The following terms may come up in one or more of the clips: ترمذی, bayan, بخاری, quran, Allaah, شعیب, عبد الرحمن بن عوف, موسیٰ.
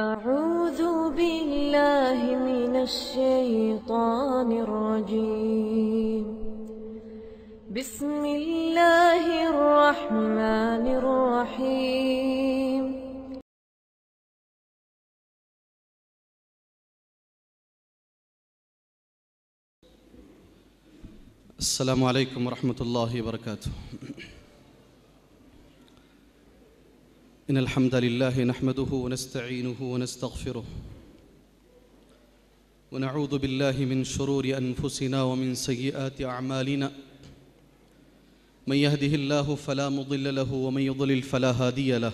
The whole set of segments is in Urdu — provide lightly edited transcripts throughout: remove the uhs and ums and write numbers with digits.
أعوذ بالله من الشيطان الرجيم. بسم الله الرحمن الرحيم. السلام عليكم ورحمة الله وبركاته. إن الحمد لله نحمده ونستعينه ونستغفره ونعوذ بالله من شرور أنفسنا ومن سيئات أعمالنا، من يهده الله فلا مضل له ومن يضلل فلا هادي له.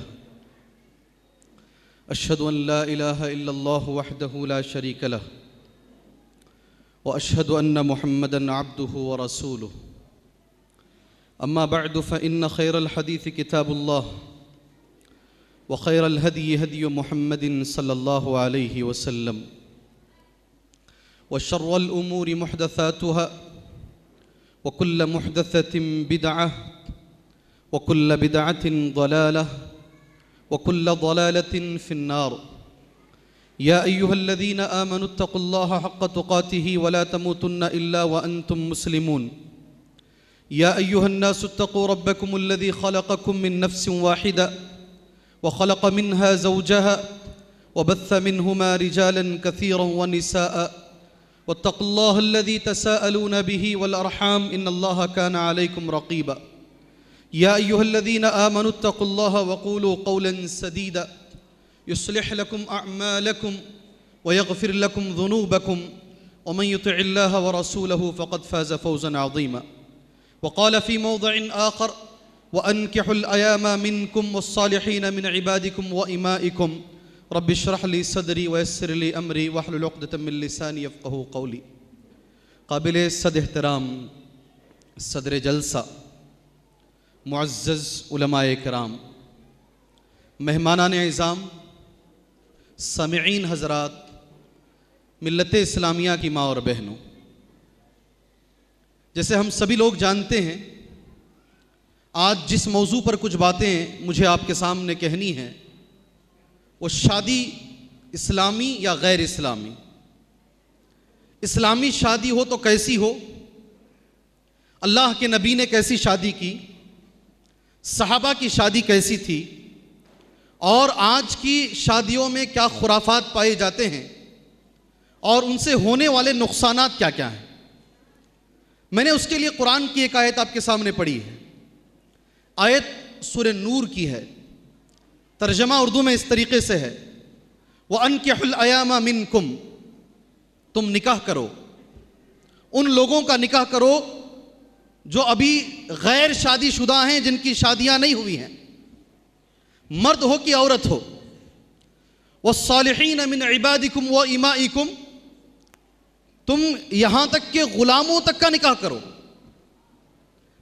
أشهد أن لا إله إلا الله وحده لا شريك له، وأشهد أن محمدًا عبده ورسوله. أما بعد، فإن خير الحديث كتاب الله، وخير الهدي هدي محمد صلى الله عليه وسلم، وشر الأمور محدثاتها، وكل محدثة بدعة، وكل بدعة ضلالة، وكل ضلالة في النار. يا أيها الذين آمنوا اتقوا الله حق تقاته ولا تموتن إلا وأنتم مسلمون. يا أيها الناس اتقوا ربكم الذي خلقكم من نفس واحدة وخلق منها زوجها وبث منهما رجالا كثيرا ونساء، واتقوا الله الذي تساءلون به والأرحام إن الله كان عليكم رقيبا. يا أيها الذين آمنوا اتقوا الله وقولوا قولا سديدا يصلح لكم أعمالكم ويغفر لكم ذنوبكم، ومن يطع الله ورسوله فقد فاز فوزا عظيما. وقال في موضع آخر: وَأَنْكِحُوا الْأَيَامَ مِنْكُمْ وَالصَّالِحِينَ مِنْ عِبَادِكُمْ وَإِمَائِكُمْ رَبِّ اشْرَحْ لِي صَدْرِي وَيَسِّرْ لِي أَمْرِي وَاحْلُلْ عُقْدَةً مِنْ لِسَانِي يَفْقَهُوا قَوْلِي. قابل صد احترام صدر جلسہ، معزز علماء کرام، مہمانان عظام، سامعین حضرات، ملت اسلامیہ کی ماں اور بہنوں، جیسے ہم سبھی لوگ جانتے ہیں، آج جس موضوع پر کچھ باتیں مجھے آپ کے سامنے کہنی ہیں وہ شادی اسلامی یا غیر اسلامی، اسلامی شادی ہو تو کیسی ہو، اللہ کے نبی نے کیسی شادی کی، صحابہ کی شادی کیسی تھی، اور آج کی شادیوں میں کیا خرافات پائے جاتے ہیں اور ان سے ہونے والے نقصانات کیا کیا ہیں. میں نے اس کے لیے قرآن کی ایک آیت آپ کے سامنے پڑھی ہے. آیت سورہ نور کی ہے، ترجمہ اردو میں اس طریقے سے ہے: وَأَنْكِحُ الْأَيَامَ مِنْكُمْ، تم نکاح کرو، ان لوگوں کا نکاح کرو جو ابھی غیر شادی شدہ ہیں، جن کی شادیاں نہیں ہوئی ہیں، مرد ہو کہ عورت ہو. وَالصَّالِحِينَ مِنْ عِبَادِكُمْ وَإِمَائِكُمْ، تم یہاں تک کہ غلاموں تک کا نکاح کرو،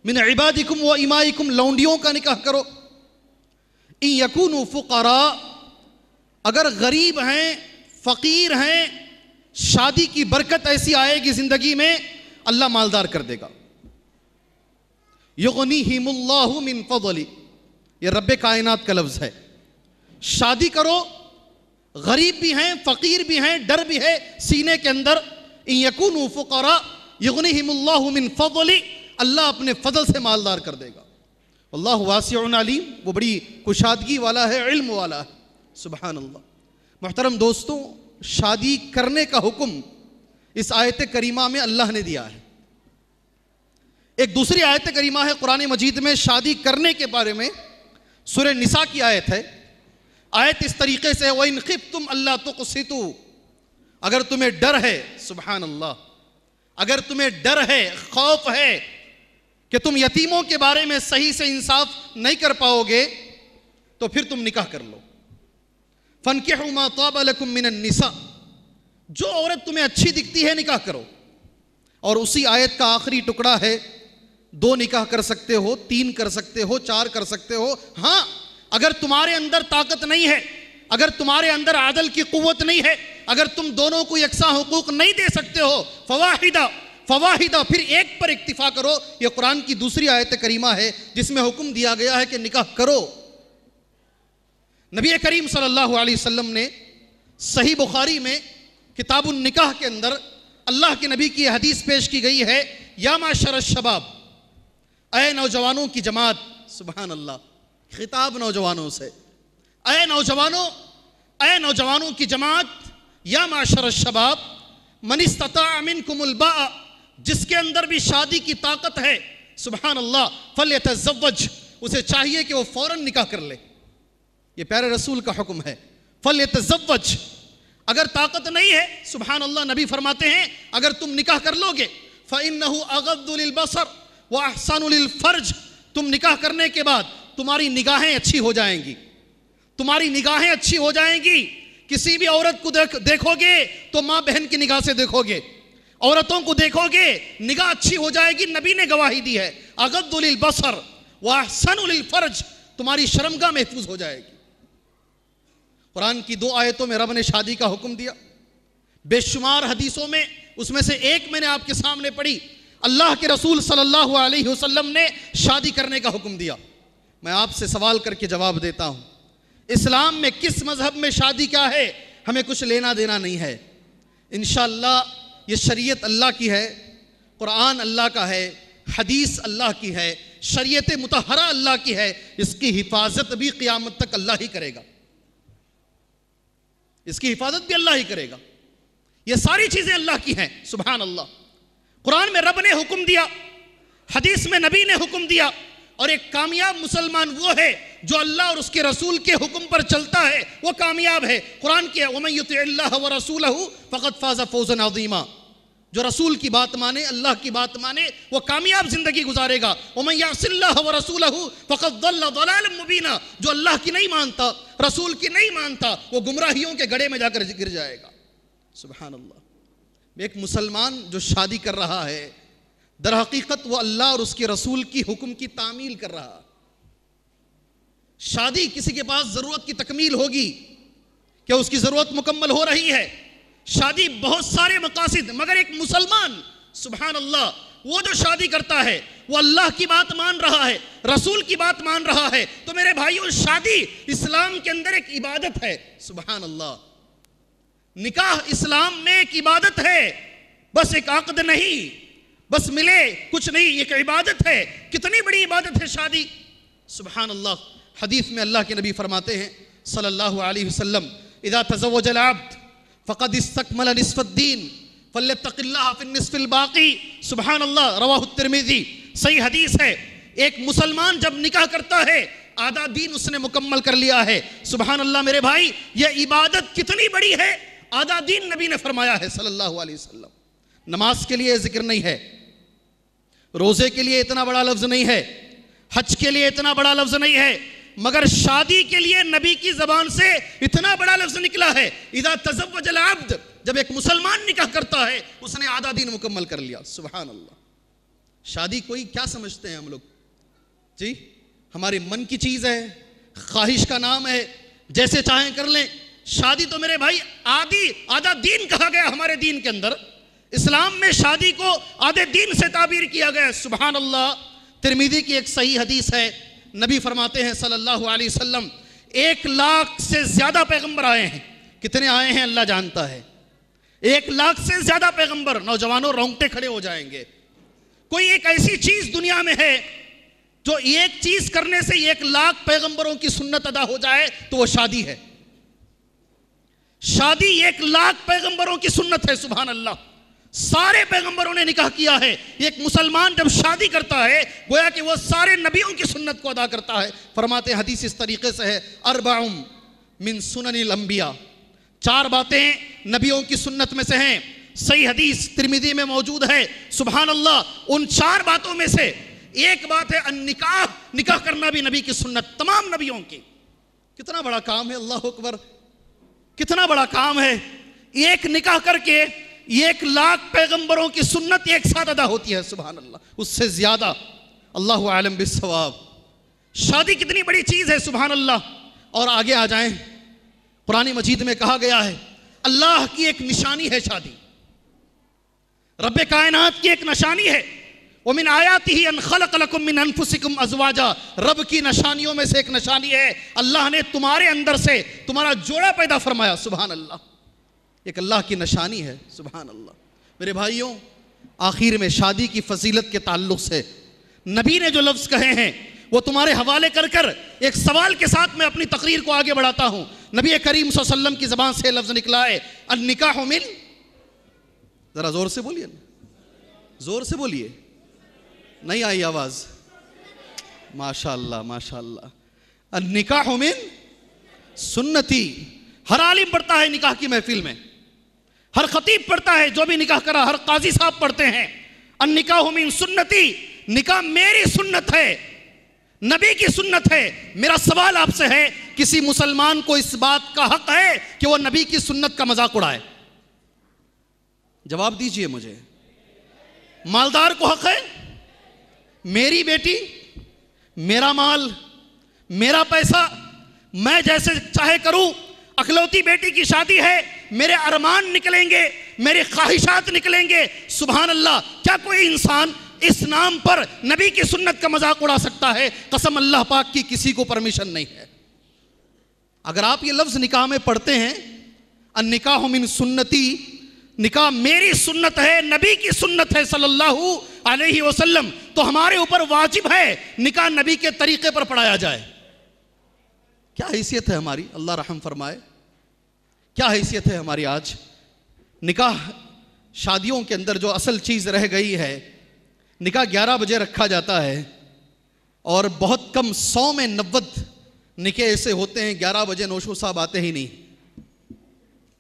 من عبادکم و امائکم، لونڈیوں کا نکاح کرو. ان یکونوا فقراء، اگر غریب ہیں، فقیر ہیں، شادی کی برکت ایسی آئے گی زندگی میں، اللہ مالدار کر دے گا. یغنیہم اللہ من فضلی، یہ رب کائنات کا لفظ ہے. شادی کرو، غریب بھی ہیں، فقیر بھی ہیں، ڈر بھی ہے سینے کے اندر. ان یکونوا فقراء یغنیہم اللہ من فضلی، اللہ اپنے فضل سے مالدار کر دے گا. اللہ واسع علیم، وہ بڑی کشادگی والا ہے، علم والا ہے. سبحان اللہ. محترم دوستوں، شادی کرنے کا حکم اس آیت کریمہ میں اللہ نے دیا ہے. ایک دوسری آیت کریمہ ہے قرآن مجید میں شادی کرنے کے بارے میں، سورہ نساء کی آیت ہے. آیت اس طریقے سے: وَإِنْ خِفْتُمْ أَلَّا تُقْسِطُوا، اگر تمہیں ڈر ہے، سبحان اللہ، اگر تمہیں ڈر ہے، خوف ہے کہ تم یتیموں کے بارے میں صحیح سے انصاف نہیں کر پاؤ گے، تو پھر تم نکاح کر لو. فَانْكِحُوا مَا طَابَ لَكُمْ مِنَ النِّسَاءِ، جو عورت تمہیں اچھی دکھتی ہے نکاح کرو. اور اسی آیت کا آخری ٹکڑا ہے: دو نکاح کر سکتے ہو، تین کر سکتے ہو، چار کر سکتے ہو، ہاں اگر تمہارے اندر طاقت نہیں ہے، اگر تمہارے اندر عدل کی قوت نہیں ہے، اگر تم دونوں کو یکساں حقوق نہیں دے سکتے ہو، فواحدہ فواحدہ، پھر ایک پر اکتفا کرو. یہ قرآن کی دوسری آیت کریمہ ہے جس میں حکم دیا گیا ہے کہ نکاح کرو. نبی کریم صلی اللہ علیہ وسلم نے صحیح بخاری میں کتاب النکاح کے اندر اللہ کے نبی کی حدیث پیش کی گئی ہے، یا معشر الشباب، اے نوجوانوں کی جماعت، سبحان اللہ، خطاب نوجوانوں سے، اے نوجوانوں، اے نوجوانوں کی جماعت، یا معشر الشباب من استطاع منکم الباء، جس کے اندر بھی شادی کی طاقت ہے، سبحان اللہ، فلیتزوج، اسے چاہیے کہ وہ فوراً نکاح کر لے، یہ پیارے رسول کا حکم ہے، فلیتزوج، اگر طاقت نہیں ہے، سبحان اللہ، نبی فرماتے ہیں اگر تم نکاح کر لوگے، فَإِنَّهُ أَغَضُّ لِلْبَصَرِ وَأَحْسَنُ لِلْفَرْجِ، تم نکاح کرنے کے بعد تمہاری نگاہیں اچھی ہو جائیں گی، تمہاری نگاہیں اچھی ہو جائیں گی، کسی بھی عورت کو دیکھو گے تو ماں بہن کی نگاہ سے دیکھو گے، عورتوں کو دیکھو گے نگاہ اچھی ہو جائے گی، نبی نے گواہی دی ہے، اغض للبصر واحسن للفرج، تمہاری شرمگاہ محفوظ ہو جائے گی۔ قرآن کی دو آیتوں میں رب نے شادی کا حکم دیا، بے شمار حدیثوں میں، اس میں سے ایک میں نے آپ کے سامنے پڑھی، اللہ کے رسول صلی اللہ علیہ وسلم نے شادی کرنے کا حکم دیا۔ میں آپ سے سوال کر کے جواب دیتا ہوں، اسلام میں کس مذہب میں شادی کیا ہے، ہمیں کچھ لینا دینا نہیں ہے، انشاءاللہ یہ شریعت اللہ کی ہے، قرآن اللہ کا ہے، حدیث اللہ کی ہے، شریعت مطہرہ اللہ کی ہے، اس کی حفاظت بھی قیامت تک اللہ ہی کرے گا، اس کی حفاظت بھی اللہ ہی کرے گا، یہ ساری چیزیں اللہ کی ہیں، سبحان اللہ۔ قرآن میں رب نے حکم دیا، حدیث میں نبی نے حکم دیا، اور ایک کامیاب مسلمان وہ ہے جو اللہ اور اس کے رسول کے حکم پر چلتا ہے، وہ کامیاب ہے۔ قرآن کی وَمَن يُطِعِ اللَّهَ وَرَسُولَهُ فَقَدْ فَازَ فَوْزًا عَظِيمًا، جو رسول کی بات مانے، اللہ کی بات مانے، وہ کامیاب زندگی گزارے گا۔ وَمَن يَعْصِ اللَّهَ وَرَسُولَهُ فَقَدْ ضَلَّ ضَلَالًا مُبِينًا، جو اللہ کی نہیں مانتا، رسول کی نہیں مانتا، وہ گمراہیوں کے گڑھے میں جا کر گر جائے گا، سبحان اللہ۔ ایک مسلمان جو شادی کر رہا ہے، در حقیقت وہ اللہ اور اس کے رسول کی حکم کی تعمیل کر رہا۔ شادی کسی کے پاس ضرورت کی تکمیل ہوگی، کیا اس کی ضرورت مکمل ہو رہی ہے؟ شادی بہت سارے مقاصد، مگر ایک مسلمان سبحان اللہ وہ جو شادی کرتا ہے وہ اللہ کی بات مان رہا ہے، رسول کی بات مان رہا ہے۔ تو میرے بھائیو، شادی اسلام کے اندر ایک عبادت ہے، سبحان اللہ، نکاح اسلام میں ایک عبادت ہے، بس ایک عقد نہیں، بس ملے کچھ نہیں، ایک عبادت ہے۔ کتنی بڑی عبادت ہے شادی، سبحان اللہ۔ حدیث میں اللہ کے نبی فرماتے ہیں صلی اللہ علیہ وسلم، اذا تزوج العبد فقد استکمل نصف الدین فلیتق اللہ فی النصف الباقی، سبحان اللہ، رواہ الترمذی، صحیح حدیث ہے۔ ایک مسلمان جب نکاح کرتا ہے آدھا دین اس نے مکمل کر لیا ہے، سبحان اللہ۔ میرے بھائی، یہ عبادت کتنی بڑی ہے، آدھا دین نبی نے فرمایا ہے صلی اللہ علیہ وسلم۔ نماز کے لیے ذکر نہیں ہے، روزے کے لیے اتنا بڑا لفظ نہیں ہے، حج کے لیے اتنا بڑا لفظ نہیں ہے، مگر شادی کے لیے نبی کی زبان سے اتنا بڑا لفظ نکلا ہے، اذا تزوج العبد، جب ایک مسلمان نکاح کرتا ہے اس نے آدھا دین مکمل کر لیا، سبحان اللہ۔ شادی کوئی کیا سمجھتے ہیں ہم لوگ جی، ہمارے من کی چیز ہے، خواہش کا نام ہے، جیسے چاہیں کر لیں۔ شادی تو میرے بھائی آدھا دین کہا گیا ہمارے دین کے اندر، اسلام میں شادی کو آدھے دین سے تعبیر کیا گیا ہے، سبحان اللہ۔ ترمذی کی ایک صحیح حدیث ہے، نبی فرماتے ہیں صلی اللہ علیہ وسلم 1,00,000 سے زیادہ پیغمبر آئے ہیں، کتنے آئے ہیں اللہ جانتا ہے، 1,00,000 سے زیادہ پیغمبر۔ نوجوانوں رونگٹے کھڑے ہو جائیں گے، کوئی ایک ایسی چیز دنیا میں ہے جو ایک چیز کرنے سے 1,00,000 پیغمبروں کی سنت ادا ہو جائے تو وہ شادی ہے، شادی 1,00,000 پیغمبروں کی سنت ہے، سبحان اللہ، سارے پیغمبروں نے نکاح کیا ہے۔ ایک مسلمان جب شادی کرتا ہے گویا کہ وہ سارے نبیوں کی سنت کو ادا کرتا ہے۔ فرماتے ہیں حدیث اس طریقے سے ہے، اربع من سنن الانبیاء، 4 باتیں نبیوں کی سنت میں سے ہیں، صحیح حدیث ترمذی میں موجود ہے، سبحان اللہ۔ ان 4 باتوں میں سے ایک بات ہے النکاح، نکاح کرنا بھی نبی کی سنت، تمام نبیوں کی۔ کتنا بڑا کام ہے، اللہ اکبر، کتنا بڑا کام ہے، ایک نکاح کر کے 1,00,000 پیغمبروں کی سنت ایک ساتھ ادا ہوتی ہے، سبحان اللہ، اس سے زیادہ، اللہ اعلم بالثواب۔ شادی کتنی بڑی چیز ہے، سبحان اللہ۔ اور آگے آ جائیں، قرآن مجید میں کہا گیا ہے اللہ کی ایک نشانی ہے شادی، رب کائنات کی ایک نشانی ہے، وَمِنْ آیَاتِهِ أَنْ خَلَقَ لَكُمْ مِنْ أَنفُسِكُمْ أَزْوَاجًا. رب کی نشانیوں میں سے ایک نشانی ہے اللہ نے تمہارے اندر سے تمہارا جوڑا پیدا فرمایا. سبحان اللہ، ایک اللہ کی نشانی ہے. سبحان اللہ. میرے بھائیوں، آخر میں شادی کی فضیلت کے تعلق سے نبی نے جو لفظ کہے ہیں وہ تمہارے حوالے کر کر ایک سوال کے ساتھ میں اپنی تقریر کو آگے بڑھاتا ہوں. نبی کریم صلی اللہ علیہ وسلم کی زبان سے لفظ نکلا ہے النکاح من، ذرا زور سے بولیے، زور سے بولیے، نہیں آئی آواز، ماشاءاللہ ماشاءاللہ. النکاح من سنتی. ہر عالم پڑھتا ہے نکاح کی محفل میں، ہر خطیب پڑھتا ہے جو بھی نکاح کرا، ہر قاضی صاحب پڑھتے ہیں النکاح من سنتی، نکاح میری سنت ہے، نبی کی سنت ہے. میرا سوال آپ سے ہے، کسی مسلمان کو اس بات کا حق ہے کہ وہ نبی کی سنت کا مذاق اڑائے؟ جواب دیجئے مجھے. مالدار کو حق ہے میری بیٹی، میرا مال، میرا پیسہ، میں جیسے چاہے کروں، اکلوتی بیٹی کی شادی ہے، میرے ارمان نکلیں گے، میرے خواہشات نکلیں گے. سبحان اللہ، کیا کوئی انسان اس نام پر نبی کی سنت کا مذاق اڑا سکتا ہے؟ قسم اللہ پاک کی کسی کو پرمیشن نہیں ہے. اگر آپ یہ لفظ نکاح میں پڑھتے ہیں النکاح من سنتی، نکاح میری سنت ہے، نبی کی سنت ہے صلی اللہ علیہ وسلم، تو ہمارے اوپر واجب ہے نکاح نبی کے طریقے پر پڑھایا جائے. کیا حیثیت ہے ہماری، اللہ رحم فرمائے، کیا حیثیت ہے ہماری آج؟ نکاح شادیوں کے اندر جو اصل چیز رہ گئی ہے، نکاح 11 بجے رکھا جاتا ہے اور بہت کم، 100 میں 90 نکاح ایسے ہوتے ہیں 11 بجے نوشو صاحب آتے ہی نہیں،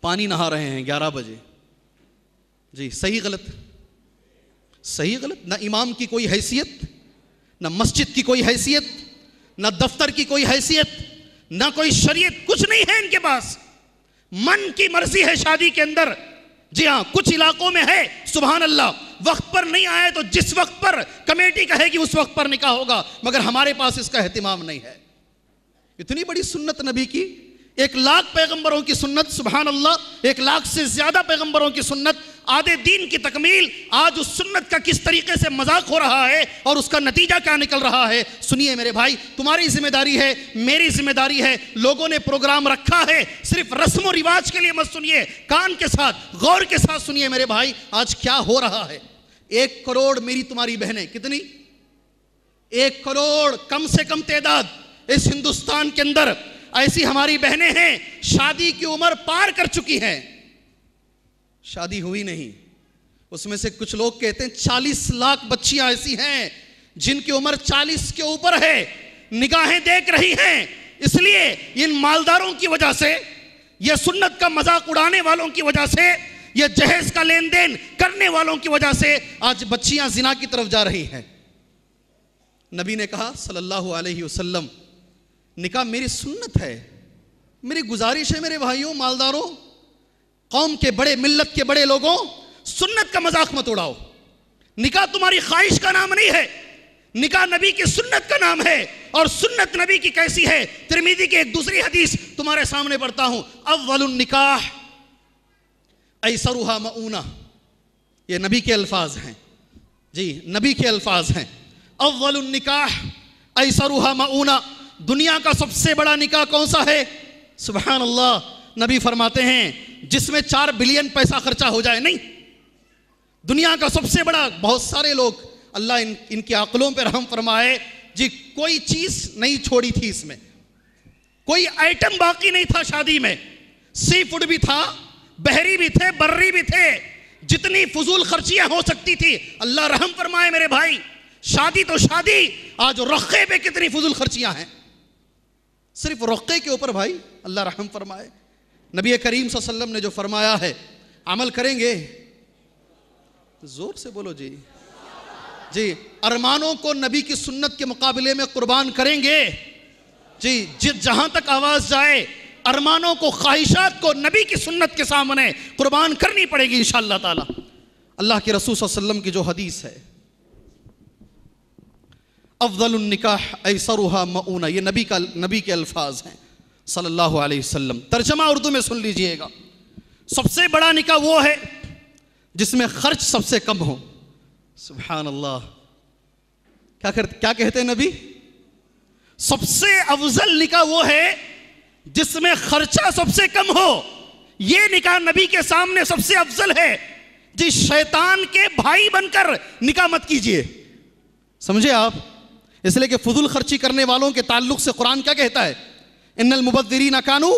پانی نہا رہے ہیں 11 بجے. جی صحیح غلط، صحیح غلط. نہ امام کی کوئی حیثیت، نہ مسجد کی کوئی حیثیت، نہ دفتر کی کوئی حیثیت، نہ کوئی شریعت، کچھ نہیں ہے ان کے پاس. من کی مرضی ہے شادی کے اندر. جی ہاں، کچھ علاقوں میں ہے سبحان اللہ، وقت پر نہیں آئے تو جس وقت پر کمیٹی کہے گی اس وقت پر نکاح ہوگا، مگر ہمارے پاس اس کا اہتمام نہیں ہے. اتنی بڑی سنت نبی کی، 1,00,000 پیغمبروں کی سنت، سبحان اللہ 1,00,000 سے زیادہ پیغمبروں کی سنت، آدھے دین کی تکمیل، آج اس سنت کا کس طریقے سے مذاق ہو رہا ہے اور اس کا نتیجہ کیا نکل رہا ہے. سنیے میرے بھائی، تمہاری ذمہ داری ہے، میری ذمہ داری ہے. لوگوں نے پروگرام رکھا ہے، صرف رسم و رواج کے لیے مت سنیے، کان کے ساتھ غور کے ساتھ سنیے میرے بھائی. آج کیا ہو رہا ہے، 1 کروڑ میری تمہاری بہنیں، کتنی 1 کروڑ کم سے کم تعداد اس ہندوستان کے اندر ایسی ہماری بہنیں ہیں شادی کی عمر پار کر چکی ہیں، شادی ہوئی نہیں. اس میں سے کچھ لوگ کہتے ہیں 40 لاکھ بچیاں ایسی ہیں جن کی عمر 40 کے اوپر ہے، نگاہیں دیکھ رہی ہیں. اس لیے ان مالداروں کی وجہ سے، یہ سنت کا مذاق اڑانے والوں کی وجہ سے، یہ جہیز کا لین دین کرنے والوں کی وجہ سے آج بچیاں زنا کی طرف جا رہی ہیں. نبی نے کہا صلی اللہ علیہ وسلم نکاح میری سنت ہے. میری گزارش ہے میرے بھائیوں، مالداروں، قوم کے بڑے، ملت کے بڑے لوگوں، سنت کا مذاق مت اڑاؤ. نکاح تمہاری خواہش کا نام نہیں ہے، نکاح نبی کی سنت کا نام ہے. اور سنت نبی کی کیسی ہے، ترمذی کی ایک دوسری حدیث تمہارے سامنے پڑھتا ہوں. اول النکاح ایسرھا مؤونہ، یہ نبی کے الفاظ ہیں. جی نبی کے الفاظ ہیں، اول النکاح ایسرھا مؤونہ. دنیا کا سب سے بڑا نکاح کون سا ہے؟ سبحان اللہ، نبی فرماتے ہیں جس میں 4 بلین پیسہ خرچہ ہو جائے. نہیں، دنیا کا سب سے بڑا، بہت سارے لوگ، اللہ ان کی عقلوں پر رحم فرمائے، جی کوئی چیز نہیں چھوڑی تھی اس میں، کوئی آئٹم باقی نہیں تھا شادی میں. سی فوڈ بھی تھا، بحری بھی تھے، بری بھی تھے، جتنی فضول خرچیاں ہو سکتی تھی. اللہ رحم فرمائے میرے بھائی، شادی تو شادی، آج رقے پہ کتنی فضول خرچیاں ہیں، صرف رقے کے اوپر. بھائی اللہ رحم فرمائے، نبی کریم صلی اللہ علیہ وسلم نے جو فرمایا ہے عمل کریں گے، زور سے بولو جی. جی ارمانوں کو نبی کی سنت کے مقابلے میں قربان کریں گے. جی جہاں تک آواز جائے، ارمانوں کو، خواہشات کو نبی کی سنت کے سامنے قربان کرنی پڑے گی انشاءاللہ تعالی. اللہ کے رسول صلی اللہ علیہ وسلم کی جو حدیث ہے افضل النکاح ایسرھا مؤونہ، یہ نبی کے الفاظ ہیں صلی اللہ علیہ وسلم. ترجمہ اردو میں سن لیجئے گا. سب سے بڑا نکاح وہ ہے جس میں خرچ سب سے کم ہو. سبحان اللہ، کیا کہتے ہیں نبی؟ سب سے افضل نکاح وہ ہے جس میں خرچہ سب سے کم ہو. یہ نکاح نبی کے سامنے سب سے افضل ہے. جس شیطان کے بھائی بن کر نکاح مت کیجئے. سمجھے آپ؟ اس لیے کہ فضول خرچی کرنے والوں کے تعلق سے قرآن کیا کہتا ہے؟ ان المبذرین کانوا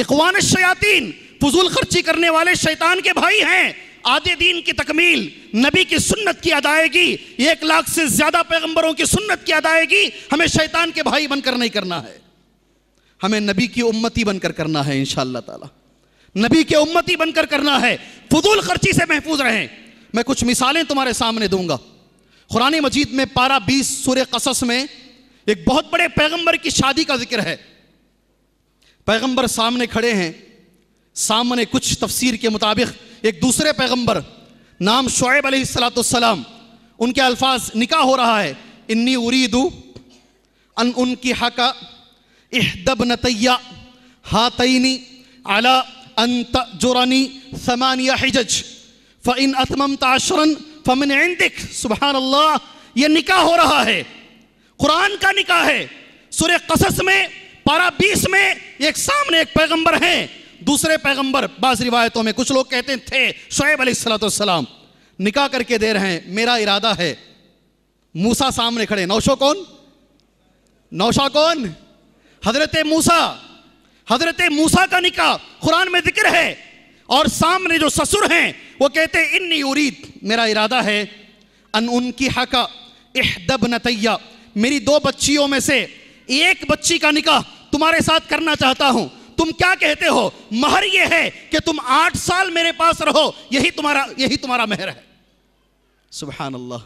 اخوان الشیاطین. فضول خرچی کرنے والے شیطان کے بھائی ہیں. آدھے دین کی تکمیل نبی کی سنت کی ادائیگی، 1 لاکھ سے زیادہ پیغمبروں کی سنت کی ادائیگی ہمیں شیطان کے بھائی بن کر نہیں کرنا ہے، ہمیں نبی کی امتی بن کر کرنا ہے انشاءاللہ تعالی، نبی کے امتی بن کر کرنا ہے. فضول خرچی سے محفوظ رہیں. میں کچھ مثالیں تمہارے سامنے دوں گا. قرآن مجید میں پارہ 20 سورہ قصص میں ایک بہت بڑے پیغمبر کی شادی کا ذکر ہے. پیغمبر سامنے کھڑے ہیں، سامنے کچھ تفسیر کے مطابق ایک دوسرے پیغمبر نام شعیب علیہ السلام، ان کے الفاظ نکاح ہو رہا ہے. انی ارید ان انکحک احدی ابنتی ہاتین علی ان تأجرنی 8 حجج فإن اتممت 10 فمن عندک. سبحان اللہ، یہ نکاح ہو رہا ہے، قرآن کا نکاح ہے. سورہ قصص میں پارہ 20 میں ایک سامنے ایک پیغمبر ہیں، دوسرے پیغمبر. بعض روایتوں میں کچھ لوگ کہتے تھے شعیب علیہ السلام نکاح کر کے دے رہے ہیں، میرا ارادہ ہے. موسیٰ سامنے کھڑے. نوشا کون؟ حضرت موسیٰ کا نکاح قرآن میں ذکر ہے. اور سامنے جو سسر ہیں وہ کہتے ہیں انی ارید، میرا ارادہ ہے، ان کی حقا احدی ابنتی، میری 2 بچیوں میں سے ایک بچی کا نکاح تمہارے ساتھ کرنا چاہتا ہوں. تم کیا کہتے ہو؟ مہر یہ ہے کہ تم 8 سال میرے پاس رہو، یہی تمہارا مہر ہے. سبحان اللہ.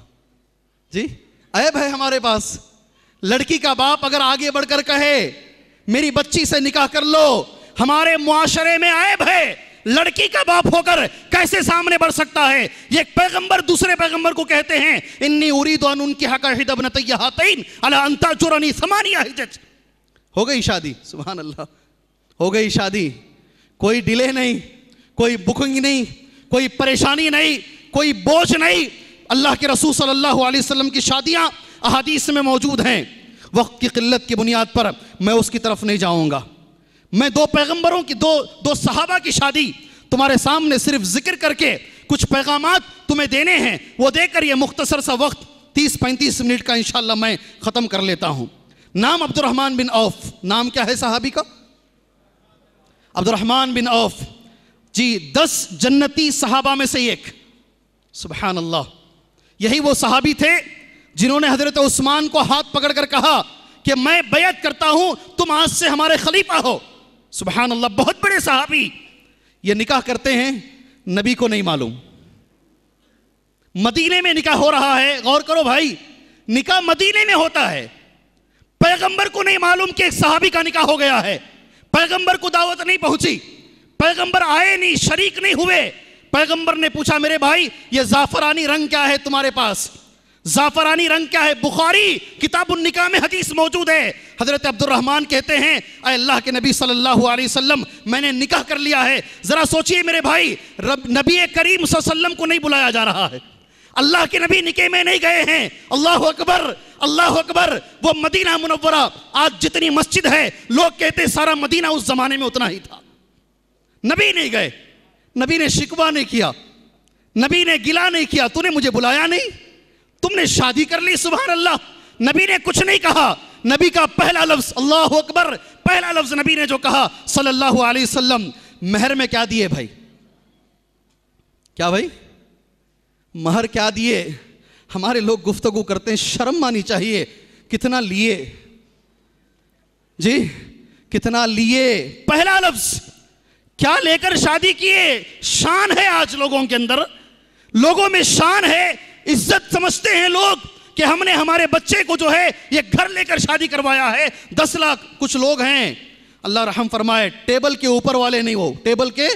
جی عیب ہے ہمارے پاس. لڑکی کا باپ اگر آگے بڑھ کر کہے میری بچی سے نکاح کر لو، ہمارے معاشرے میں عیب ہے. لڑکی کا باپ ہو کر کیسے سامنے بڑھ سکتا ہے؟ یہ ایک پیغمبر دوسرے پیغمبر کو کہتے ہیں انی ارید ان انکحک احدی ابنتی ہاتین علی ان تأجرنی 8 حجج. ہو گئی شادی. سبحان اللہ، ہو گئی شادی. کوئی ڈیلے نہیں، کوئی بکنگ نہیں، کوئی پریشانی نہیں، کوئی بوجھ نہیں. اللہ کے رسول صلی اللہ علیہ وسلم کی شادیاں احادیث میں موجود ہیں. وقت کی قلت کی بنیاد پر میں اس کی طرف نہیں جاؤں گا. میں 2 پیغمبروں کی دو صحابہ کی شادی تمہارے سامنے صرف ذکر کر کے کچھ پیغامات تمہیں دینے ہیں. وہ دے کر یہ مختصر سا وقت 30-35 منٹ کا انشاءاللہ میں ختم کر لیتا ہوں. نام عبد الرحمن بن عوف. نام کیا ہے صحابی کا؟ عبد الرحمن بن عوف. جی 10 جنتی صحابہ میں سے ایک. سبحان اللہ. یہی وہ صحابی تھے جنہوں نے حضرت عثمان کو ہاتھ پکڑ کر کہا کہ میں بیعت کرتا ہوں، تم آج سے ہمارے خلیفہ ہو. سبحان اللہ، بہت بڑے صحابی. یہ نکاح کرتے ہیں، نبی کو نہیں معلوم. مدینے میں نکاح ہو رہا ہے. غور کرو بھائی، نکاح مدینے میں ہوتا ہے. پیغمبر کو نہیں معلوم کہ ایک صحابی کا نکاح ہو گیا ہے. پیغمبر کو دعوت نہیں پہنچی، پیغمبر آئے نہیں، شریک نہیں ہوئے. پیغمبر نے پوچھا میرے بھائی یہ زعفرانی رنگ کیا ہے تمہارے پاس؟ زعفرانی رنگ کیا ہے؟ بخاری کتاب النکاح میں حدیث موجود ہے. حضرت عبد الرحمن کہتے ہیں اے اللہ کے نبی صلی اللہ علیہ وسلم، میں نے نکاح کر لیا ہے. ذرا سوچئے میرے بھائی، نبی کریم صلی اللہ علیہ وسلم کو نہیں بلایا جا رہا ہے. اللہ کے نبی نکاح میں نہیں گئے ہیں. اللہ اکبر، اللہ اکبر. وہ مدینہ منورہ، آج جتنی مسجد ہے، لوگ کہتے ہیں سارا مدینہ اس زمانے میں اتنا ہی تھا. نبی نہیں گئے. نبی نے شکوہ نہیں کیا، نبی نے گلہ نہیں کیا، تو نے مجھے بلایا نہیں، تم نے شادی کر لی. سبحان اللہ. نبی نے کچھ نہیں کہا. نبی کا پہلا لفظ اللہ اکبر، پہلا لفظ نبی نے جو کہا صلی اللہ علیہ وسلم، مہر میں کیا دیئے بھائی؟ کیا بھائی؟ مہر کیا دیئے؟ ہمارے لوگ گفتگو کرتے ہیں، شرم مانی چاہیے. کتنا لیے؟ جی کتنا لیے؟ پہلا لفظ کیا لے کر شادی کیے؟ شان ہے آج لوگوں کے اندر، لوگوں میں شان ہے. عزت سمجھتے ہیں لوگ کہ ہم نے ہمارے بچے کو جو ہے یہ گھر لے کر شادی کروایا ہے. 10 لاکھ کچھ لوگ ہیں، اللہ رحم فرمائے، ٹیبل کے اوپر والے نہیں، وہ ٹیبل کے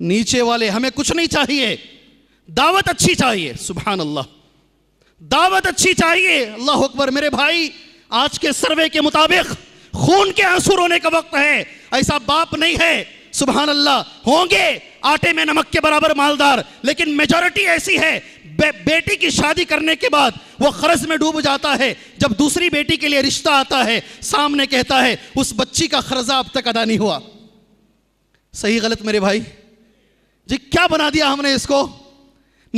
نیچے والے. ہمیں کچھ نہیں چاہیے، دعوت اچھی چاہیے. سبحان اللہ، دعوت اچھی چاہیے. اللہ اکبر. میرے بھائی آج کے سروے کے مطابق خون کے آنسو رونے کا وقت ہے. ایسا باپ نہیں ہے، سبحان اللہ ہوں گے آٹے میں نمک کے برابر مالدار، لیکن میجورٹی ایسی ہے بیٹی کی شادی کرنے کے بعد وہ قرض میں ڈوب جاتا ہے، جب دوسری بیٹی کے لیے رشتہ آتا ہے سامنے کہتا ہے اس بچی کا قرضہ اب تک ادا نہیں ہوا۔ صحیح غلط میرے بھائی؟ جی کیا بنا دیا ہم نے اس کو،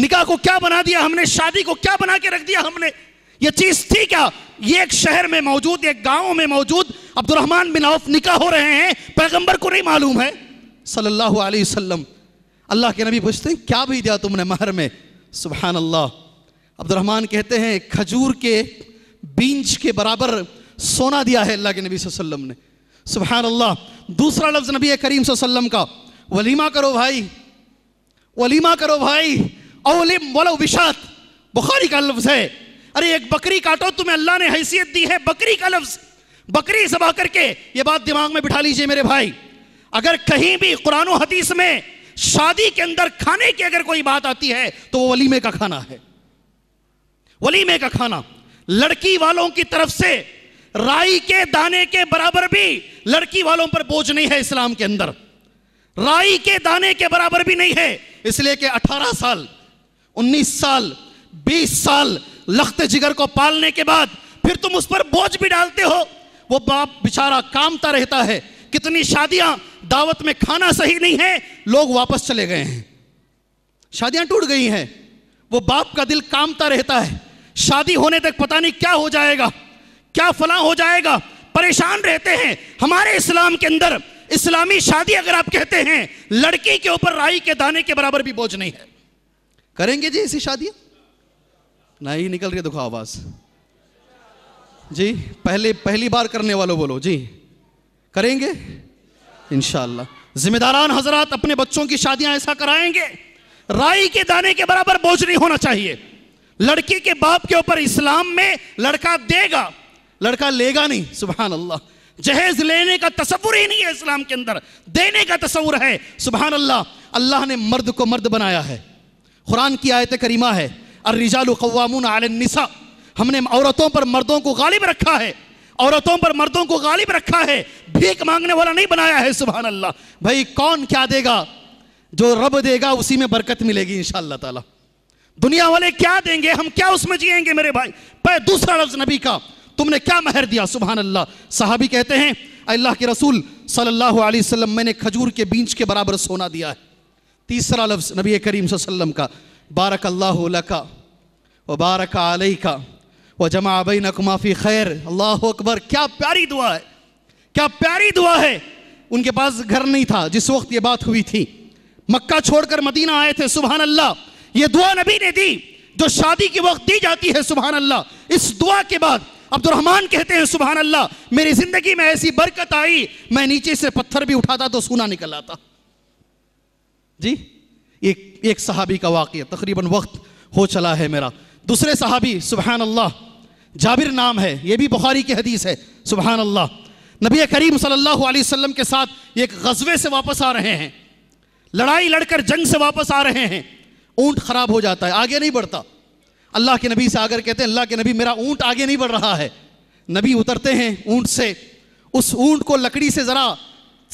نکاح کو کیا بنا دیا ہم نے، شادی کو کیا بنا کے رکھ دیا ہم نے؟ یہ چیز تھی کیا؟ یہ ایک شہر میں موجود، ایک گاؤں میں موجود عبد الرحمن بن عوف نکاح ہو رہے ہیں، پیغمبر کو نہیں معلوم ہے صلی اللہ علیہ وسلم۔ اللہ کے نبی پوچھتے ہیں کیا بھی دیا تم نے مہر میں؟ سبحان اللہ، عبد الرحمن کہتے ہیں کھجور کے بینج کے برابر سونا دیا ہے اللہ کے نبی صلی اللہ علیہ وسلم نے۔ سبحان اللہ۔ دوسرا لفظ نبی کریم صلی اللہ علیہ وسلم کا، ولیمہ کرو بھائی، ولیمہ کرو بھائی، اولم ولو بشات، بخاری کا لفظ ہے۔ ارے ایک بکری کاٹو، تمہیں اللہ نے حیثیت دی ہے بکری کا لفظ، بکری ذبح کر کے۔ یہ بات دماغ میں بٹھا لیجئے میرے بھائی، اگر کہیں بھی قرآن و حدیث میں شادی کے اندر کھانے کی اگر کوئی بات آتی ہے تو وہ ولیمے کا کھانا ہے۔ ولیمے کا کھانا لڑکی والوں کی طرف سے رائی کے دانے کے برابر بھی لڑکی والوں پر بوجھ نہیں ہے، اسلام کے اندر رائی کے دانے کے برابر بھی نہیں ہے، اس لیے کہ 18 سال 19 سال 20 سال لخت جگر کو پالنے کے بعد پھر تم اس پر بوجھ بھی ڈالتے ہو۔ وہ باپ بیچارہ کامتا رہتا ہے، کتنی شادیاں، دعوت میں کھانا صحیح نہیں ہے، لوگ واپس چلے گئے ہیں، شادیاں ٹوٹ گئی ہیں، وہ باپ کا دل کامتا رہتا ہے، شادی ہونے تک پتہ نہیں کیا ہو جائے گا، کیا فلاں ہو جائے گا، پریشان رہتے ہیں۔ ہمارے اسلام کے اندر اسلامی شادی اگر آپ کہتے ہیں لڑکی کے اوپر رائی کے دانے کے برابر بھی بوجھ نہیں ہے۔ کریں گے جی ایسی شادیاں؟ نہیں نکل رہی ہے دکھا آواز جی، پہلی بار کرنے والوں بولو جی، کریں گے انشاءاللہ۔ ذمہ داران حضرات اپنے بچوں کی شادیاں ایسا کرائیں گے، رائی کے دانے کے برابر بوجھ نہیں ہونا چاہیے لڑکی کے باپ کے اوپر۔ اسلام میں لڑکا دے گا، لڑکا لے گا نہیں۔ سبحان اللہ، جہیز لینے کا تصور ہی نہیں ہے اسلام کے اندر، دینے کا تصور ہے۔ سبحان اللہ، اللہ نے مرد کو مرد بنایا ہے، قرآن کی آیت کریمہ ہے الرجال قوامون علی النساء، ہم نے عورتوں پر مردوں کو غالب رکھا ہے، عورتوں پر مردوں کو غالب رکھا ہے، بھیک مانگنے والا نہیں بنایا ہے۔ سبحان اللہ بھائی، کون کیا دے گا؟ جو رب دے گا اسی میں برکت ملے گی انشاءاللہ تعالی۔ دنیا والے کیا دیں گے، ہم کیا اس میں جیئیں گے میرے بھائی؟ دوسرا لفظ نبی کا، تم نے کیا مہر دیا؟ سبحان اللہ۔ صحابی کہتے ہیں اللہ کے رسول صلی اللہ علیہ وسلم، میں نے کھجور کے بینج کے برابر سونا دیا ہے۔ تیسرا لفظ نبی کریم صلی اللہ علیہ وسلم کا، بارک اللہ لکا و بارک علیکا وَجَمَعَ بَيْنَكُمَا فِي خَيْرٍ۔ اللہ اکبر، کیا پیاری دعا ہے، کیا پیاری دعا ہے۔ ان کے پاس گھر نہیں تھا جس وقت یہ بات ہوئی تھی، مکہ چھوڑ کر مدینہ آئے تھے۔ سبحان اللہ، یہ دعا نبی نے دی جو شادی کے وقت دی جاتی ہے۔ سبحان اللہ، اس دعا کے بعد عبد الرحمن کہتے ہیں سبحان اللہ، میری زندگی میں ایسی برکت آئی، میں نیچے سے پتھر بھی اٹھاتا تو سونا نکل آتا۔ جی ایک صحابی کا واقعہ، تقریباً وقت ہو چلا ہے میرا۔ دوسرے صحابی سبحان اللہ، جابر نام ہے، یہ بھی بخاری کی حدیث ہے۔ سبحان اللہ، نبی کریم صلی اللہ علیہ وسلم کے ساتھ یہ ایک غزوے سے واپس آ رہے ہیں، لڑائی لڑ کر جنگ سے واپس آ رہے ہیں، اونٹ خراب ہو جاتا ہے، آگے نہیں بڑھتا۔ اللہ کے نبی سے آ کر کہتے ہیں اللہ کے نبی میرا اونٹ آگے نہیں بڑھ رہا ہے۔ نبی اترتے ہیں اونٹ سے، اس اونٹ کو لکڑی سے ذرا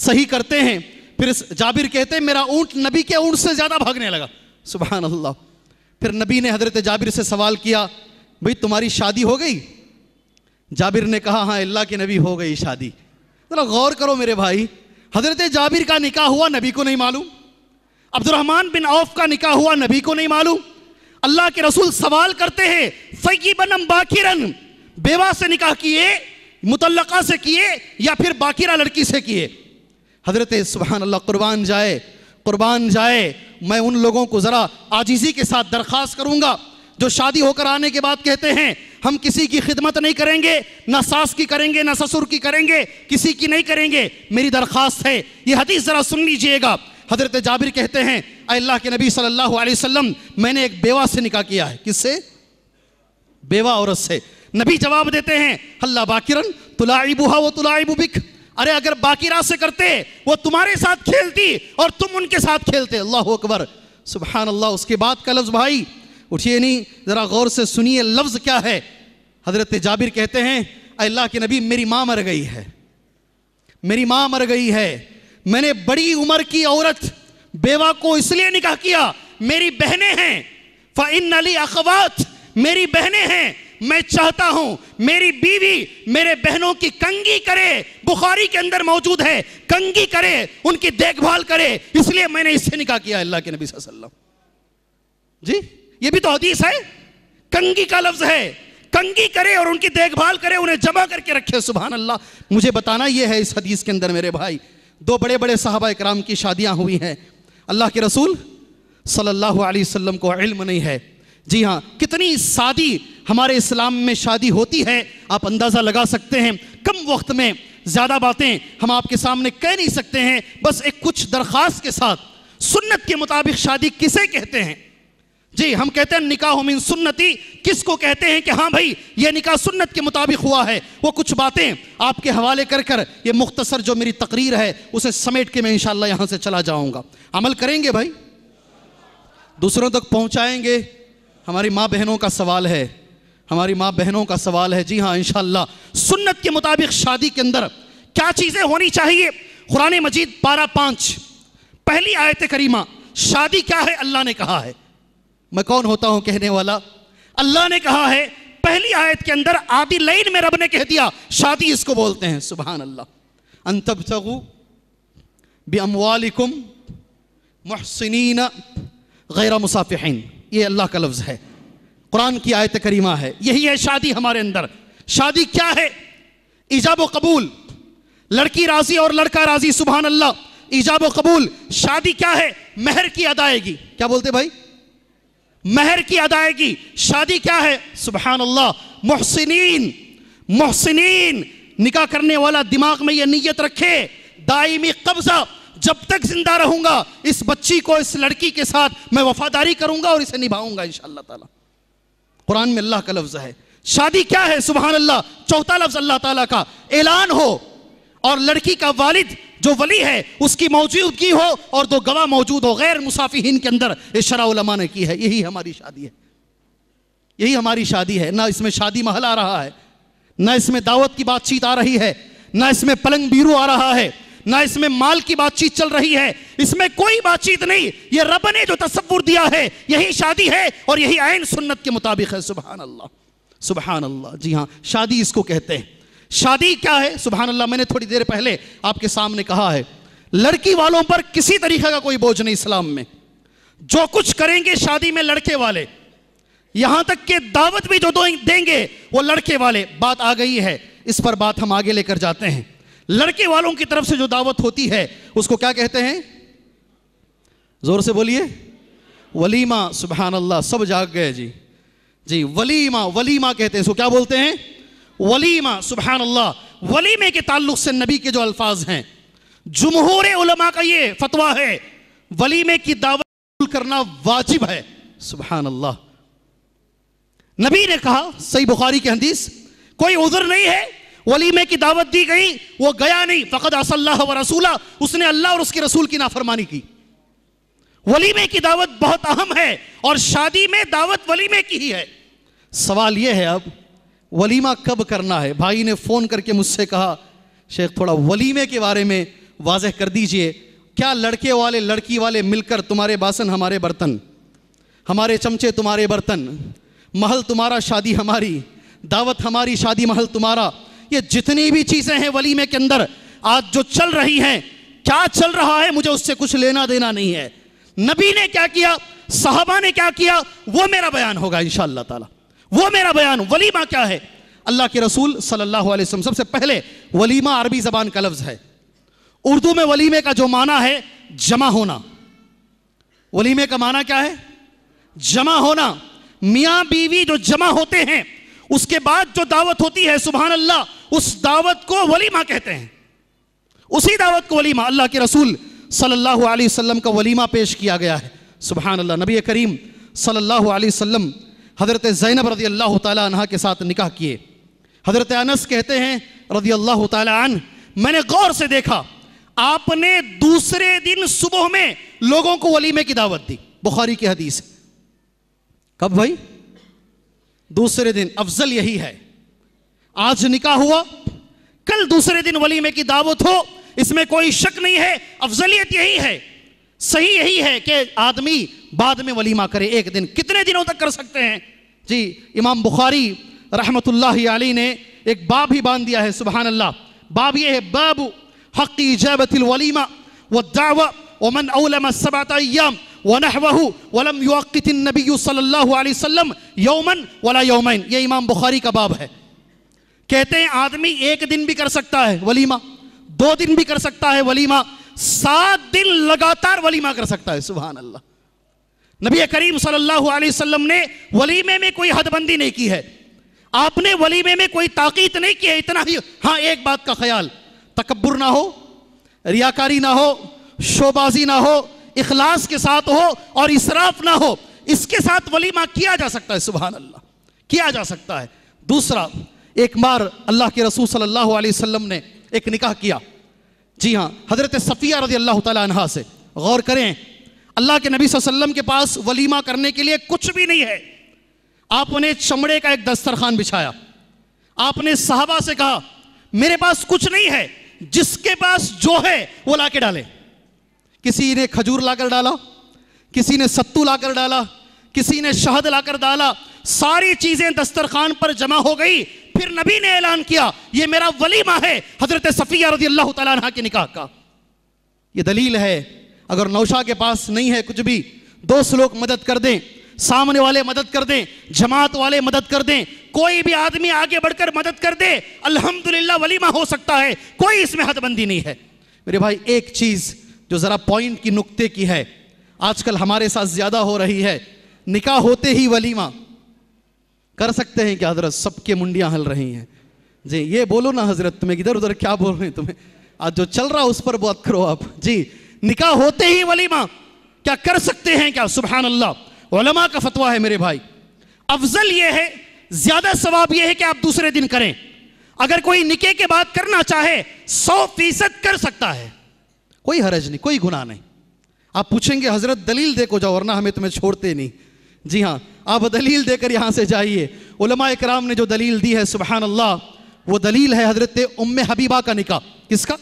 صحیح کرتے ہیں، پھر جابر کہتے ہیں میرا اونٹ نبی کے اونٹ سے زیادہ بھاگنے لگا۔ سبحان اللہ، پھر نبی نے حضرت جابر سے سوال کیا بھئی تمہاری شادی ہو گئی؟ جابر نے کہا ہاں اللہ کے نبی ہو گئی شادی۔ ذرا غور کرو میرے بھائی، حضرت جابر کا نکاح ہوا نبی کو نہیں معلوم، عبد الرحمن بن عوف کا نکاح ہوا نبی کو نہیں معلوم۔ اللہ کے رسول سوال کرتے ہیں طیباً باکراً، بیوہ سے نکاح کیے، مطلقہ سے کیے، یا پھر باکرہ لڑکی سے کیے؟ حضرت سبحان اللہ قربان جائے، قربان جائے، میں ان لوگوں کو ذرا عاجزی کے ساتھ درخواست کروں گا جو شادی ہو کر آنے کے بعد کہتے ہیں ہم کسی کی خدمت نہیں کریں گے، نہ ساس کی کریں گے، نہ سسر کی کریں گے، کسی کی نہیں کریں گے، میری درخواست ہے۔ یہ حدیث ذرا سن لیجئے گا۔ حضرت جابر کہتے ہیں اے اللہ کے نبی صلی اللہ علیہ وسلم، میں نے ایک بیوہ سے نکاح کیا ہے۔ کس سے؟ بیوہ عورت سے۔ نبی جواب دیتے ہیں اللہ باکرن تلاعبها وتلاعب بک، ارے اگر باکرہ سے کرتے وہ تمہارے ساتھ کھیلتی اور تم ان کے ساتھ کھیلتے۔ اللہ اکبر، سبحان اللہ۔ اس کے بعد کا لفظ بھائی اٹھئے نہیں، ذرا غور سے سنیے لفظ کیا ہے۔ حضرت جابر کہتے ہیں اے اللہ کے نبی میری ماں مر گئی ہے، میری ماں مر گئی ہے، میں نے بڑی عمر کی عورت بیوہ کو اس لیے نکاح کیا، میری بہنیں ہیں، فَإِنَّ لِي أَخَوَاتٍ، میری بہنیں ہیں، میں چاہتا ہوں میری بیوی میرے بہنوں کی کنگھی کرے، بخاری کے اندر موجود ہے، کنگھی کرے، ان کی دیکھ بھال کرے، اس لیے میں نے اس سے نکاح کیا اللہ کے نبی صلی اللہ علیہ وسلم۔ جی یہ بھی تو حدیث ہے، کنگھی کا لفظ ہے، کنگھی کرے اور ان کی دیکھ بھال کرے، انہیں جمع کر کے رکھے۔ سبحان اللہ، مجھے بتانا یہ ہے اس حدیث کے اندر میرے بھائی، دو بڑے بڑے صحابہ اکرام کی شادیاں ہوئی ہیں، اللہ کے رسول صلی اللہ علیہ وسلم کو علم نہیں ہے۔ جی ہاں، کتنی سادی ہمارے اسلام میں شادی ہوتی ہے آپ اندازہ لگا سکتے ہیں۔ کم وقت میں زیادہ باتیں ہم آپ کے سامنے کہہ نہیں سکتے ہیں، بس ایک کچھ درخواست کے ساتھ سنت کے مطابق شادی کسے کہتے ہیں؟ جی ہم کہتے ہیں نکاح من سنتی، کس کو کہتے ہیں کہ ہاں بھائی یہ نکاح سنت کے مطابق ہوا ہے؟ وہ کچھ باتیں آپ کے حوالے کر کر یہ مختصر جو میری تقریر ہے اسے سمیٹ کے میں انشاءاللہ یہاں سے چلا جاؤں گا۔ عمل کریں گے بھائی؟ دوسروں تک پہنچائیں گے؟ ہماری ماں بہنوں کا سوال ہے، ہماری ماں بہنوں کا سوال ہے۔ جی ہاں انشاءاللہ سنت کے مطابق شادی کے اندر کیا چیزیں ہونی چاہیے؟ قرآن مجید 12:5 پہلی آیت کریمہ، شادی کیا ہے اللہ نے کہا ہے، میں کون ہوتا ہوں کہنے والا؟ اللہ نے کہا ہے پہلی آیت کے اندر، آدھی لائن میں رب نے کہہ دیا شادی اس کو بولتے ہیں۔ سبحان اللہ، ان تبتغوا باموالکم محسنین غیر مسافحین، یہ اللہ کا لفظ ہے، قرآن کی آیت کریمہ ہے۔ یہی ہے شادی ہمارے اندر۔ شادی کیا ہے؟ ایجاب و قبول، لڑکی راضی اور لڑکا راضی۔ سبحان اللہ، ایجاب و قبول۔ شادی کیا ہے؟ مہر کی ادائیگی، کیا بولتے بھائی؟ مہر کی ادائیگی۔ شادی کیا ہے؟ سبحان اللہ محسنین، محسنین نکاح کرنے والا دماغ میں یہ نیت رکھے دائمی قبضہ، جب تک زندہ رہوں گا اس بچی کو اس لڑکی کے ساتھ میں وفاداری کروں گا اور اسے نبھاؤں گا انشاءاللہ تعالیٰ۔ قرآن میں اللہ کا لفظ ہے۔ شادی کیا ہے؟ سبحان اللہ چوتھا لفظ اللہ تعالیٰ کا، اعلان ہو اور لڑکی کا والد جو ولی ہے اس کی موجودگی ہو اور دو گواہ موجود ہو، غیر مسافحین کے اندر یہ شرع علماء نے کی ہے۔ یہی ہماری شادی ہے، یہی ہماری شادی ہے۔ نہ اس میں شادی محل آ رہا ہے، نہ اس میں دعوت کی بات چیت آ رہی ہے، نہ اس میں پلنگ بیرو آ رہا ہے، نہ اس میں مال کی بات چیت چل رہی ہے، اس میں کوئی بات چیت نہیں۔ یہ رب نے جو تصور دیا ہے یہی شادی ہے اور یہی عین سنت کے مطابق ہے۔ سبحان اللہ، سبحان اللہ، جی ہاں شادی اس کو کہتے ہیں۔ شادی کیا ہے؟ سبحان اللہ میں نے تھوڑی دیر پہلے آپ کے سامنے کہا ہے، لڑکی والوں پر کسی طریقے کا کوئی بوجھ نہیں اسلام میں، جو کچھ کریں گے شادی میں لڑکے والے، یہاں تک کہ دعوت بھی جو دیں گے وہ لڑکے والے۔ بات آ گئی ہے، اس پر بات ہم آگے لے کر جاتے ہیں۔ لڑکے والوں کی طرف سے جو دعوت ہوتی ہے اس کو کیا کہتے ہیں؟ زور سے بولیے، ولیمہ۔ سبحان اللہ سب جاگ گئے جی، جی ولیمہ، ولیمہ کہتے ہیں اس کو، کیا بولتے ہیں؟ ولیمہ۔ سبحان اللہ، ولیمے کے تعلق سے نبی کے جو الفاظ ہیں، جمہور علماء کا یہ فتویٰ ہے ولیمے کی دعوت قبول کرنا واجب ہے۔ سبحان اللہ، نبی نے کہا، صحیح بخاری کی حدیث، کوئی عذر نہیں ہے، ولیمے کی دعوت دی گئی وہ گیا نہیں، فقد عصی اللہ ورسولہ، اس نے اللہ اور اس کے رسول کی نافرمانی کی۔ ولیمے کی دعوت بہت اہم ہے اور شادی میں دعوت ولیمے کی ہی ہے۔ سوال یہ ہے اب ولیمہ کب کرنا ہے؟ بھائی نے فون کر کے مجھ سے کہا شیخ تھوڑا ولیمے کے بارے میں واضح کر دیجئے، کیا لڑکے والے لڑکی والے مل کر تمہارے باسن ہمارے برتن، ہمارے چمچے تمہارے برتن، محل تمہارا شادی ہماری، دعوت ہماری شادی محل تمہارا، یہ جتنی بھی چیزیں ہیں ولیمے کے اندر آج جو چل رہی ہیں، کیا چل رہا ہے مجھے اس سے کچھ لینا دینا نہیں ہے۔ نبی نے کیا کیا، صحابہ نے کیا کیا، وہ میرا بیان ہوگا انشاءاللہ تعالیٰ، وہ میرا بیان۔ ولیمہ کیا ہے؟ اللہ کے رسول صلی اللہ علیہ وسلم، سب سے پہلے ولیمہ عربی زبان کا لفظ ہے، اردو میں ولیمے کا جو معنی ہے جمع ہونا، ولیمے کا معنی کیا ہے؟ جمع ہونا۔ میاں بیوی جو جمع ہوتے ہیں اس کے بعد جو دعوت ہوتی ہے سبحان اللہ اس دعوت کو ولیمہ کہتے ہیں، اسی دعوت کو ولیمہ۔ اللہ کے رسول صلی اللہ علیہ وسلم کا ولیمہ پیش کیا گیا ہے سبحان اللہ۔ نبی کریم صلی اللہ علیہ وسلم حضرت زینب رضی اللہ تعالی عنہ کے ساتھ نکاح کیے۔ حضرت انس کہتے ہیں رضی اللہ تعالی عنہ، میں نے غور سے دیکھا آپ نے دوسرے دن صبح میں لوگوں کو ولیمے کی دعوت دی، بخاری کی حدیث۔ کب بھائی؟ دوسرے دن، افضل یہی ہے، آج نکاح ہوا کل دوسرے دن ولیمے کی دعوت ہو، اس میں کوئی شک نہیں ہے، افضلیت یہی ہے، صحیح یہی ہے کہ آدمی بعد میں ولیمہ کرے، ایک دن کتنے دنوں تک کر سکتے ہیں؟ جی امام بخاری رحمت اللہ علیہ نے ایک باب ہی باندھ دیا ہے، سبحان اللہ، باب یہ ہے باب حق اجابت الولیمہ والدعوہ ومن اولم السبعۃ ایام ونحوہ ولم یوقت النبی صلی اللہ علیہ وسلم یوما ولا یومین، یہ امام بخاری کا باب ہے۔ کہتے ہیں آدمی ایک دن بھی کر سکتا ہے ولیمہ، 2 دن بھی کر سکتا ہے ولیمہ، 7 دن لگاتار ولیمہ کر سکتا ہے، سبحان اللہ۔ نبی کریم صلی اللہ علیہ وسلم نے ولیمے میں کوئی حد بندی نہیں کی ہے، آپ نے ولیمے میں کوئی تاکید نہیں کی ہے، اتنا ہی ہاں ایک بات کا خیال، تکبر نہ ہو، ریاکاری نہ ہو، شوبازی نہ ہو، اخلاص کے ساتھ ہو اور اسراف نہ ہو، اس کے ساتھ ولیمہ کیا جا سکتا ہے، سبحان اللہ، کیا جا سکتا ہے۔ دوسرا، ایک بار اللہ کے رسول صلی اللہ علیہ وسلم نے ایک نکاح کیا، جی ہاں حضرت صفیہ رضی اللہ تعالی عنہ سے، غور کریں اللہ کے نبی صلی اللہ علیہ وسلم کے پاس ولیمہ کرنے کے لیے کچھ بھی نہیں ہے، آپ نے چمڑے کا ایک دسترخوان بچھایا، آپ نے صحابہ سے کہا میرے پاس کچھ نہیں ہے، جس کے پاس جو ہے وہ لا کے ڈالے، کسی نے کھجور لا کر ڈالا، کسی نے ستو لا کر ڈالا، کسی نے شہد لا کر ڈالا، ساری چیزیں دسترخوان پر جمع ہو گئی، پھر نبی نے اعلان کیا یہ میرا ولیمہ ہے حضرت صفیہ رضی اللہ تعالیٰ عنہ کے نکاح کا۔ یہ دلیل ہے، اگر نوشا کے پاس نہیں ہے کچھ بھی، 200 لوگ مدد کر دیں، سامنے والے مدد کر دیں، جماعت والے مدد کر دیں، کوئی بھی آدمی آگے بڑھ کر مدد کر دے، الحمدللہ ولیمہ ہو سکتا ہے، کوئی اس میں حد بندی نہیں ہے۔ میرے بھائی ایک چیز جو ذرا پوائنٹ کی نکتے کی ہے، آج کل ہمارے ساتھ زیادہ ہو رہی ہے، نکاح ہوتے ہی ولیمہ کر سکتے ہیں کہ حضرت سب کے منڈیاں ہل رہی ہیں، جی یہ بولو نا حضرت، تمہیں ادھر ادھر کیا بول رہے ہیں، تمہیں آج جو چل رہا اس پر بات کرو آپ، جی نکاح ہوتے ہی ولیمہ کیا کر سکتے ہیں کیا؟ سبحان اللہ، علماء کا فتویٰ ہے میرے بھائی، افضل یہ ہے، زیادہ ثواب یہ ہے کہ آپ دوسرے دن کریں، اگر کوئی نکاح کے بعد کرنا چاہے 100% کر سکتا ہے، کوئی حرج نہیں، کوئی گناہ نہیں۔ آپ پوچھیں گے حضرت دلیل دے کو جاؤ ورنہ ہمیں تمہیں چھوڑتے نہیں، جی ہاں آپ دلیل دے کر یہاں سے جائیے۔ علماء اکرام نے جو دلیل دی ہے سبحان اللہ، وہ دلیل ہے حضرت ام حبیبہ کا نکاح، کس کا؟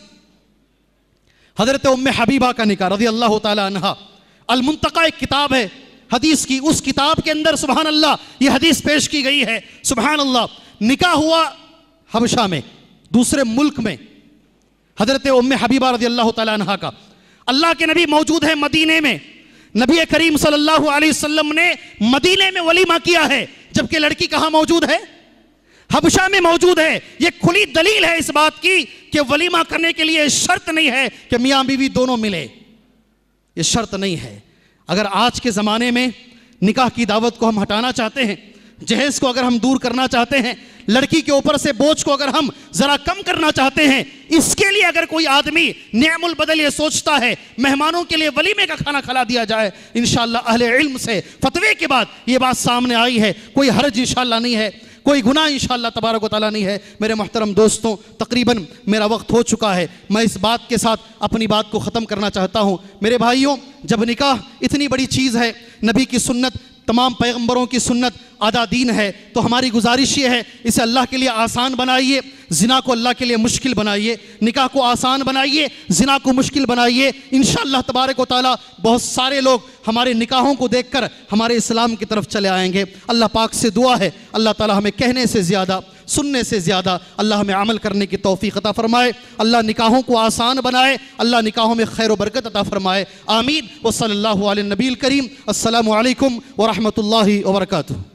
حضرت ام حبیبہ کا نکاح رضی اللہ تعالیٰ عنہ۔ المنتقہ ایک کتاب ہے حدیث کی، اس کتاب کے اندر سبحان اللہ یہ حدیث پیش کی گئی ہے، سبحان اللہ نکاح ہوا حبشہ میں، دوسرے ملک میں، حضرت ام حبیبہ رضی اللہ تعالیٰ عنہ کا۔ اللہ کے نبی موجود ہے مدینے میں، نبی کریم صلی اللہ علیہ وسلم نے مدینے میں ولیمہ کیا ہے، جبکہ لڑکی کہاں موجود ہے؟ حبشہ میں موجود ہے۔ یہ کھلی دلیل ہے اس بات کی کہ ولیمہ کرنے کے لیے شرط نہیں ہے کہ میاں بیوی دونوں ملے، یہ شرط نہیں ہے۔ اگر آج کے زمانے میں نکاح کی دعوت کو ہم ہٹانا چاہتے ہیں، جہیز کو اگر ہم دور کرنا چاہتے ہیں، لڑکی کے اوپر سے بوجھ کو اگر ہم ذرا کم کرنا چاہتے ہیں، اس کے لیے اگر کوئی آدمی نعم البدل یہ سوچتا ہے مہمانوں کے لیے ولیمے کا کھانا کھلا دیا جائے، انشاءاللہ اہل علم سے فتوے کے بعد یہ بات سامنے آئی ہے، کوئی حرج انشاءاللہ نہیں ہے، کوئی گناہ انشاءاللہ تبارک و تعالیٰ نہیں ہے۔ میرے محترم دوستوں، تقریباً میرا وقت ہو چکا ہے، میں اس بات کے ساتھ اپنی بات کو ختم کرنا چاہتا ہوں۔ میرے بھائیوں، جب نکاح اتنی بڑی چیز ہے، نبی کی سنت، تمام پیغمبروں کی سنت، آدھا دین ہے، تو ہماری گزارش یہ ہے اسے اللہ کے لیے آسان بنائیے، زنا کو اللہ کے لیے مشکل بنائیے، نکاح کو آسان بنائیے، زنا کو مشکل بنائیے۔ انشاءاللہ تبارک و تعالیٰ بہت سارے لوگ ہمارے نکاحوں کو دیکھ کر ہمارے اسلام کی طرف چلے آئیں گے۔ اللہ پاک سے دعا ہے اللہ تعالیٰ ہمیں کہنے سے زیادہ، سننے سے زیادہ اللہ ہمیں عمل کرنے کی توفیق عطا فرمائے، اللہ نکاحوں کو آسان بنائے، اللہ نکاحوں میں خیر و برکت عطا فرمائے، آمین۔ وصلی اللہ علی نبی الکریم، السلام علیکم ورحمۃ اللہ وبرکاتہ۔